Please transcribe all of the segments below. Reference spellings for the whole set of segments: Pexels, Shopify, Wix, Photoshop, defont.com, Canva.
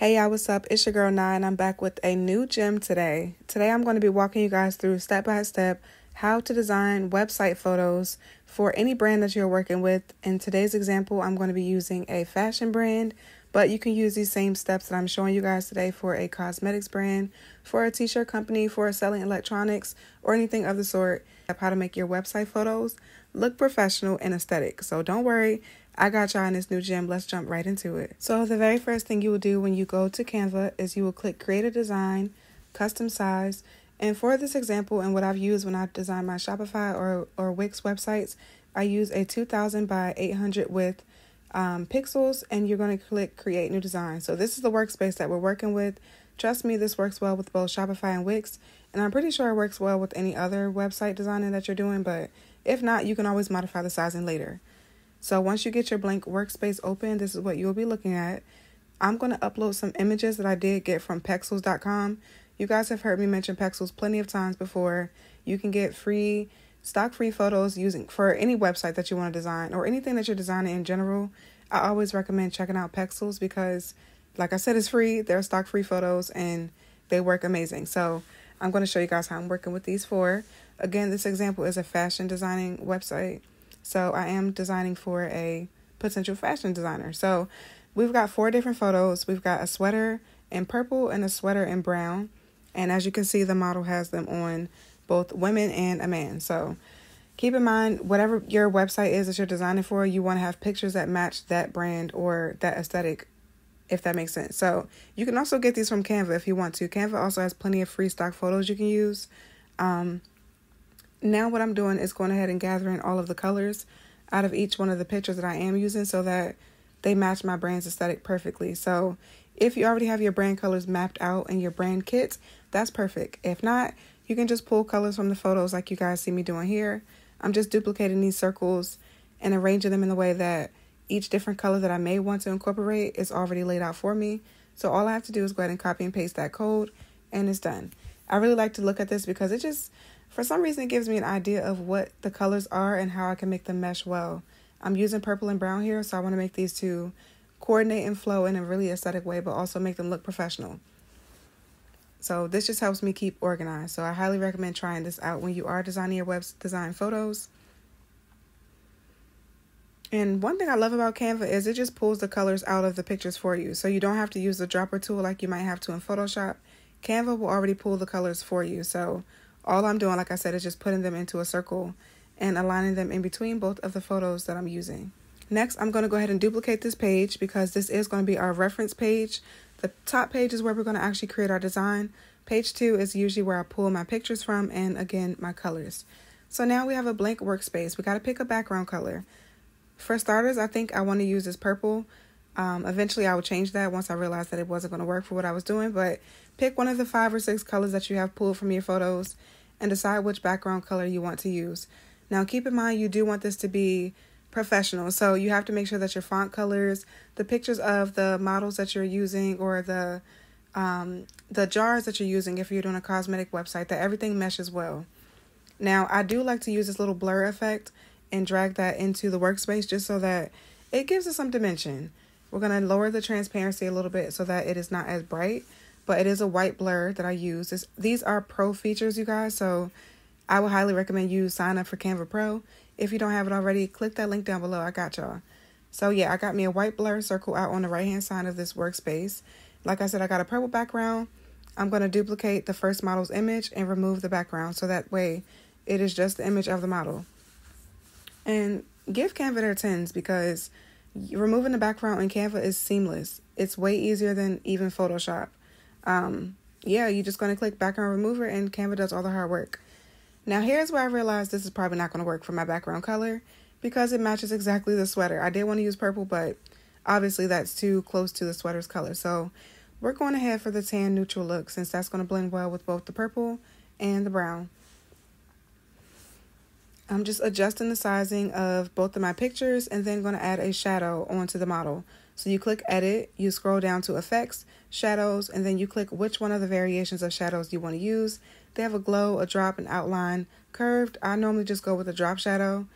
Hey y'all, what's up? It's your girl Nye, and I'm back with a new gem today. Today I'm going to be walking you guys through step-by-step how to design website photos for any brand that you're working with. In today's example, I'm going to be using a fashion brand, but you can use these same steps that I'm showing you guys today for a cosmetics brand, for a t-shirt company, for selling electronics, or anything of the sort. How to make your website photos look professional and aesthetic. So don't worry, I got y'all in this new gem. Let's jump right into it. So the very first thing you will do when you go to Canva is you will click create a design, custom size. And for this example and what I've used when I design my Shopify or Wix websites, I use a 2000 by 800 width pixels, and you're going to click create new design. So this is the workspace that we're working with. Trust me, this works well with both Shopify and Wix. And I'm pretty sure it works well with any other website designing that you're doing. But if not, you can always modify the sizing later. So once you get your blank workspace open, this is what you'll be looking at. I'm going to upload some images that I did get from Pexels.com. You guys have heard me mention Pexels plenty of times before. You can get free, stock-free photos for any website that you want to design or anything that you're designing in general. I always recommend checking out Pexels because, like I said, it's free. They're stock-free photos and they work amazing. So I'm going to show you guys how I'm working with these for. Again, this example is a fashion designing website. So I am designing for a potential fashion designer. So we've got four different photos. We've got a sweater in purple and a sweater in brown. And as you can see, the model has them on both women and a man. So keep in mind, whatever your website is that you're designing for, you want to have pictures that match that brand or that aesthetic, if that makes sense. So you can also get these from Canva if you want to. Canva also has plenty of free stock photos you can use. Now what I'm doing is going ahead and gathering all of the colors out of each one of the pictures that I am using so that they match my brand's aesthetic perfectly. So if you already have your brand colors mapped out in your brand kits, that's perfect. If not, you can just pull colors from the photos like you guys see me doing here. I'm just duplicating these circles and arranging them in the way that each different color that I may want to incorporate is already laid out for me. So all I have to do is go ahead and copy and paste that code and it's done. I really like to look at this because it just, for some reason, it gives me an idea of what the colors are and how I can make them mesh well. I'm using purple and brown here, so I want to make these two coordinate and flow in a really aesthetic way, but also make them look professional. So this just helps me keep organized. So I highly recommend trying this out when you are designing your web design photos. And one thing I love about Canva is it just pulls the colors out of the pictures for you. So you don't have to use the dropper tool like you might have to in Photoshop. Canva will already pull the colors for you. So all I'm doing, like I said, is just putting them into a circle and aligning them in between both of the photos that I'm using. Next, I'm going to go ahead and duplicate this page because this is going to be our reference page. The top page is where we're going to actually create our design. Page 2 is usually where I pull my pictures from and, again, my colors. So now we have a blank workspace. We got to pick a background color. For starters, I think I want to use this purple. Eventually, I will change that once I realized that it wasn't going to work for what I was doing. But pick one of the 5 or 6 colors that you have pulled from your photos and decide which background color you want to use. Now, keep in mind, you do want this to be professional. So you have to make sure that your font colors, the pictures of the models that you're using, or the jars that you're using if you're doing a cosmetic website, that everything meshes well. Now, I do like to use this little blur effect and drag that into the workspace just so that it gives us some dimension. We're going to lower the transparency a little bit so that it is not as bright, but it is a white blur that I use. These are pro features, you guys, so I would highly recommend you sign up for Canva Pro. If you don't have it already, click that link down below. I got y'all. So yeah, I got me a white blur circle out on the right-hand side of this workspace. Like I said, I got a purple background. I'm going to duplicate the first model's image and remove the background so that way it is just the image of the model. And give Canva their 10s because removing the background in Canva is seamless. It's way easier than even Photoshop. Yeah, you're just going to click background remover and Canva does all the hard work. Now, here's where I realized this is probably not going to work for my background color because it matches exactly the sweater. I did want to use purple, but obviously that's too close to the sweater's color. So we're going ahead for the tan neutral look since that's going to blend well with both the purple and the brown. I'm just adjusting the sizing of both of my pictures and then going to add a shadow onto the model. So you click edit, you scroll down to effects, shadows, and then you click which one of the variations of shadows you want to use. They have a glow, a drop, an outline, curved. I normally just go with a drop shadow,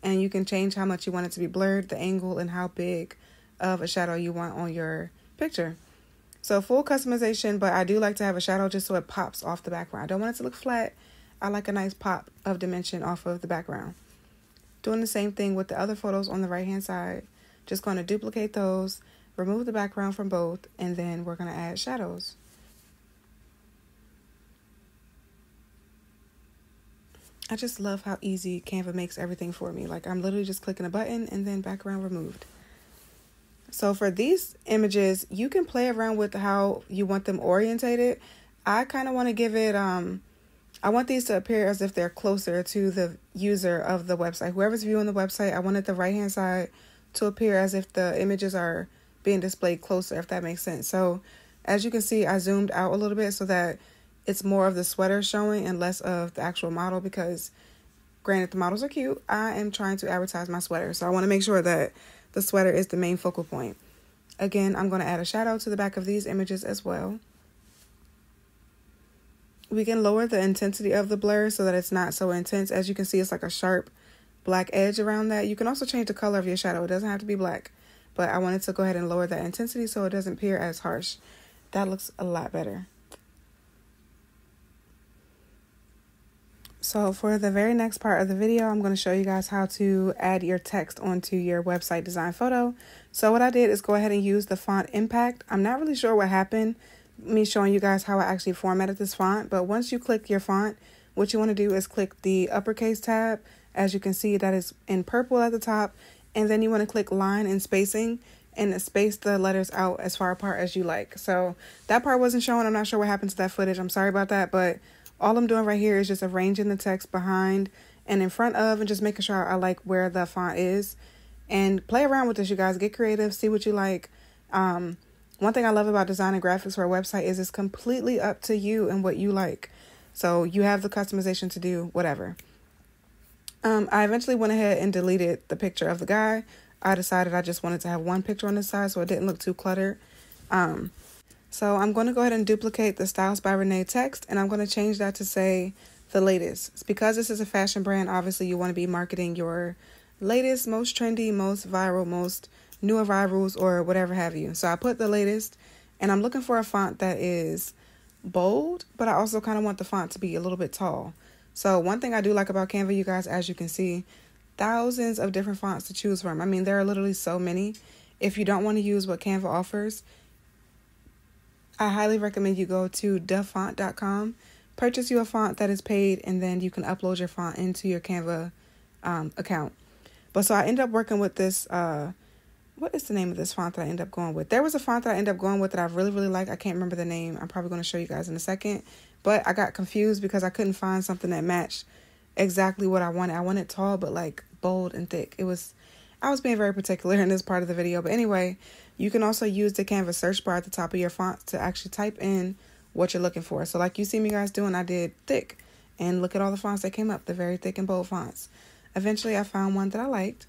and you can change how much you want it to be blurred, the angle, and how big of a shadow you want on your picture. So full customization, but I do like to have a shadow just so it pops off the background. I don't want it to look flat. I like a nice pop of dimension off of the background. Doing the same thing with the other photos on the right-hand side. Just going to duplicate those, remove the background from both, and then we're going to add shadows. I just love how easy Canva makes everything for me. Like, I'm literally just clicking a button and then background removed. So for these images, you can play around with how you want them orientated. I kind of want to give it, I want these to appear as if they're closer to the user of the website. Whoever's viewing the website, I wanted the right-hand side to appear as if the images are being displayed closer, if that makes sense. So as you can see, I zoomed out a little bit so that it's more of the sweater showing and less of the actual model, because granted, the models are cute. I am trying to advertise my sweater. So I want to make sure that the sweater is the main focal point. Again, I'm going to add a shadow to the back of these images as well. We can lower the intensity of the blur so that it's not so intense. As you can see, it's like a sharp black edge around that. You can also change the color of your shadow. It doesn't have to be black, but I wanted to go ahead and lower that intensity so it doesn't appear as harsh. That looks a lot better. So for the very next part of the video, I'm going to show you guys how to add your text onto your website design photo. So what I did is go ahead and use the font impact. I'm not really sure what happened, me showing you guys how I actually formatted this font. But once you click your font, what you want to do is click the uppercase tab. As you can see, that is in purple at the top. And then you want to click line and spacing and space the letters out as far apart as you like. So that part wasn't showing. I'm not sure what happened to that footage. I'm sorry about that, but all I'm doing right here is just arranging the text behind and in front of, and just making sure I like where the font is. And play around with this, you guys. Get creative. See what you like. One thing I love about designing graphics for a website is it's completely up to you and what you like. So you have the customization to do whatever. I eventually went ahead and deleted the picture of the guy. I decided I just wanted to have one picture on this side so it didn't look too cluttered. So I'm going to go ahead and duplicate the Styles by Renee text, and I'm going to change that to say the latest. Because this is a fashion brand, obviously you want to be marketing your latest, most trendy, most viral, most new arrivals, or whatever have you. So I put the latest, and I'm looking for a font that is bold, but I also kind of want the font to be a little bit tall. So one thing I do like about Canva, you guys, as you can see, thousands of different fonts to choose from. I mean, there are literally so many. If you don't want to use what Canva offers, I highly recommend you go to defont.com, purchase you a font that is paid, and then you can upload your font into your Canva account. But so I end up working with this, what is the name of this font that I end up going with? There was a font that I end up going with that I really, really like. I can't remember the name. I'm probably going to show you guys in a second. But I got confused because I couldn't find something that matched exactly what I wanted. I wanted tall, but like bold and thick. It was, I was being very particular in this part of the video. But anyway, you can also use the Canva search bar at the top of your fonts to actually type in what you're looking for. So like you see me guys doing, I did thick. And look at all the fonts that came up, the very thick and bold fonts. Eventually, I found one that I liked.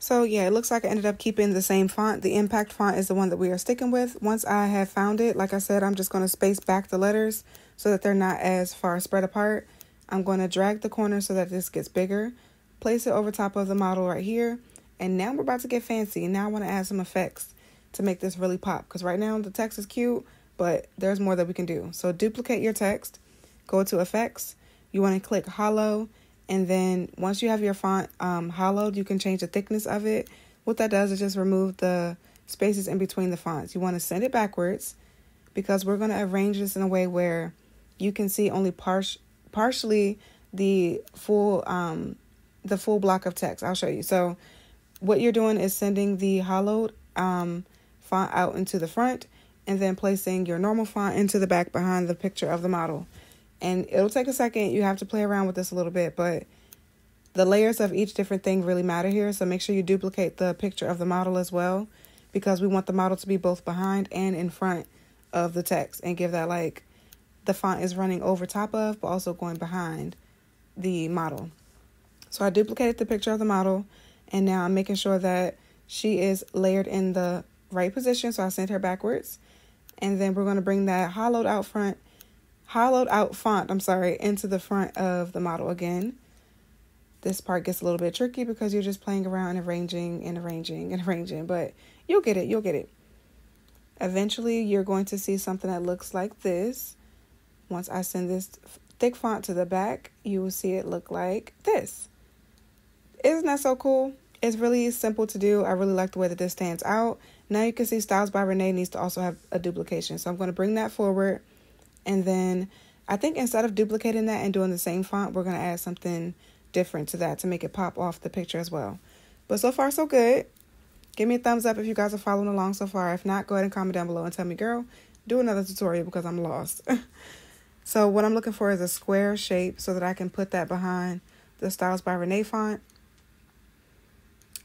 So yeah, it looks like I ended up keeping the same font. The impact font is the one that we are sticking with. Once I have found it, like I said, I'm just going to space back the letters so that they're not as far spread apart. I'm going to drag the corner so that this gets bigger. Place it over top of the model right here. And now we're about to get fancy. And now I want to add some effects to make this really pop. Because right now the text is cute, but there's more that we can do. So duplicate your text. Go to effects. You want to click hollow. And then once you have your font hollowed, you can change the thickness of it. What that does is just remove the spaces in between the fonts. You want to send it backwards because we're going to arrange this in a way where you can see only partially the full block of text. I'll show you. So what you're doing is sending the hollowed font out into the front and then placing your normal font into the back behind the picture of the model. And it'll take a second. You have to play around with this a little bit, but the layers of each different thing really matter here. So make sure you duplicate the picture of the model as well, because we want the model to be both behind and in front of the text and give that like the font is running over top of, but also going behind the model. So I duplicated the picture of the model, and now I'm making sure that she is layered in the right position. So I sent her backwards, and then we're going to bring that hollowed out font into the front of the model again. This part gets a little bit tricky because you're just playing around and arranging, but you'll get it. Eventually, you're going to see something that looks like this. Once I send this thick font to the back, you will see it look like this. Isn't that so cool? It's really simple to do. I really like the way that this stands out. Now you can see Styles by Renee needs to also have a duplication. So I'm going to bring that forward. And then I think instead of duplicating that and doing the same font, we're going to add something different to that to make it pop off the picture as well. But so far, so good. Give me a thumbs up if you guys are following along so far. If not, go ahead and comment down below and tell me, girl, do another tutorial because I'm lost. So what I'm looking for is a square shape so that I can put that behind the Styles by Renee font.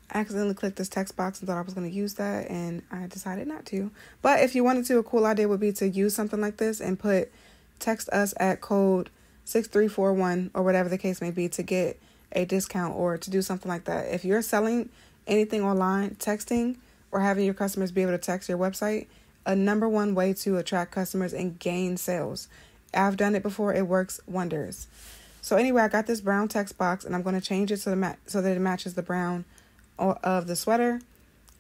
I accidentally clicked this text box and thought I was going to use that, and I decided not to. But if you wanted to, a cool idea would be to use something like this and put text us at code 6341 or whatever the case may be to get a discount or to do something like that. If you're selling anything online, texting or having your customers be able to text your website, a number one way to attract customers and gain sales. I've done it before. It works wonders. So anyway, I got this brown text box and I'm going to change it so that it matches the brown of the sweater.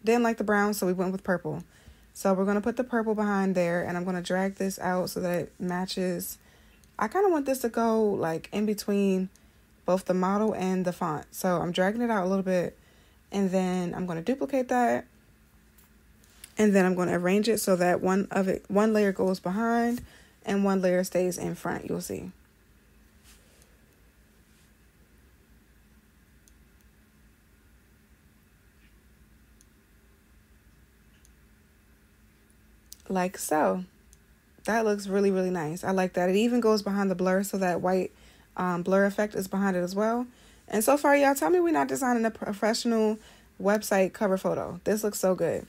Didn't like the brown, so we went with purple. So we're going to put the purple behind there and I'm going to drag this out so that it matches. I kind of want this to go like in between both the model and the font. So I'm dragging it out a little bit and then I'm going to duplicate that. And then I'm going to arrange it so that one layer goes behind and one layer stays in front. You'll see. Like so. That looks really, really nice. I like that. It even goes behind the blur, so that white blur effect is behind it as well. And so far, y'all, tell me we're not designing a professional website cover photo. This looks so good.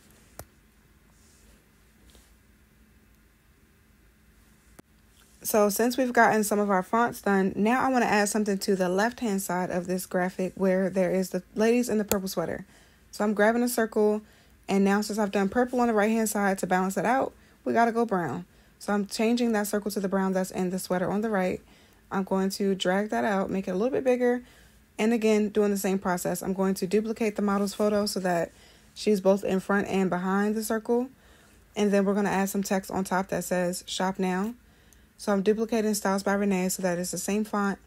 So since we've gotten some of our fonts done, now I want to add something to the left-hand side of this graphic where there is the ladies in the purple sweater. So I'm grabbing a circle. And now since I've done purple on the right-hand side to balance it out, we got to go brown. So I'm changing that circle to the brown that's in the sweater on the right. I'm going to drag that out, make it a little bit bigger. And again, doing the same process. I'm going to duplicate the model's photo so that she's both in front and behind the circle. And then we're going to add some text on top that says shop now. So I'm duplicating Styles by Renee so that it's the same font.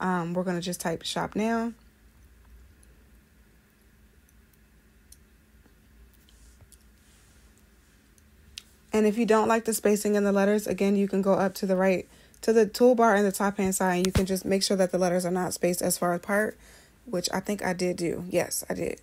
We're going to just type shop now. And if you don't like the spacing in the letters, again, you can go up to the right, to the toolbar in the top hand side, and you can just make sure that the letters are not spaced as far apart, which I think I did do. Yes, I did.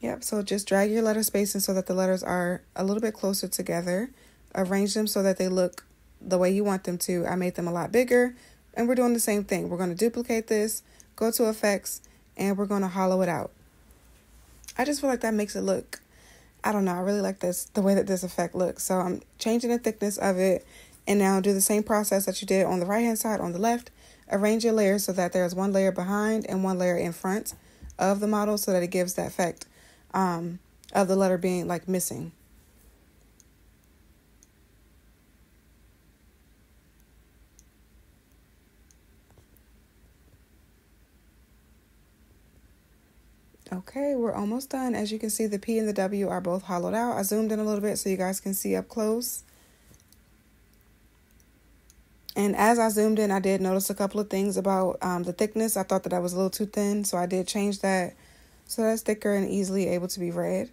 Yep, so just drag your letter spacing so that the letters are a little bit closer together. Arrange them so that they look the way you want them to. I made them a lot bigger, and we're doing the same thing. We're going to duplicate this, go to effects, and we're going to hollow it out. I just feel like that makes it look, I don't know, I really like this, the way that this effect looks. So I'm changing the thickness of it. And now do the same process that you did on the right-hand side, on the left. Arrange your layers so that there's one layer behind and one layer in front of the model so that it gives the effect of the letter being like missing. Okay, we're almost done. As you can see, the P and the W are both hollowed out. I zoomed in a little bit so you guys can see up close. And as I zoomed in, I did notice a couple of things about the thickness. I thought that I was a little too thin, so I did change that so that's thicker and easily able to be read.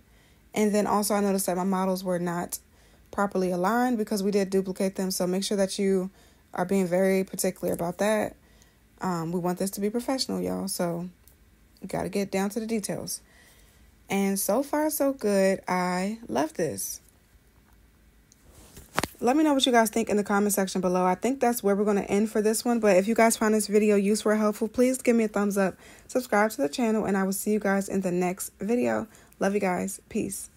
And then also I noticed that my models were not properly aligned because we did duplicate them. So make sure that you are being very particular about that. We want this to be professional, y'all. So you got to get down to the details. And so far, so good. I love this. Let me know what you guys think in the comment section below. I think that's where we're going to end for this one. But if you guys found this video useful or helpful, please give me a thumbs up, subscribe to the channel, and I will see you guys in the next video. Love you guys. Peace.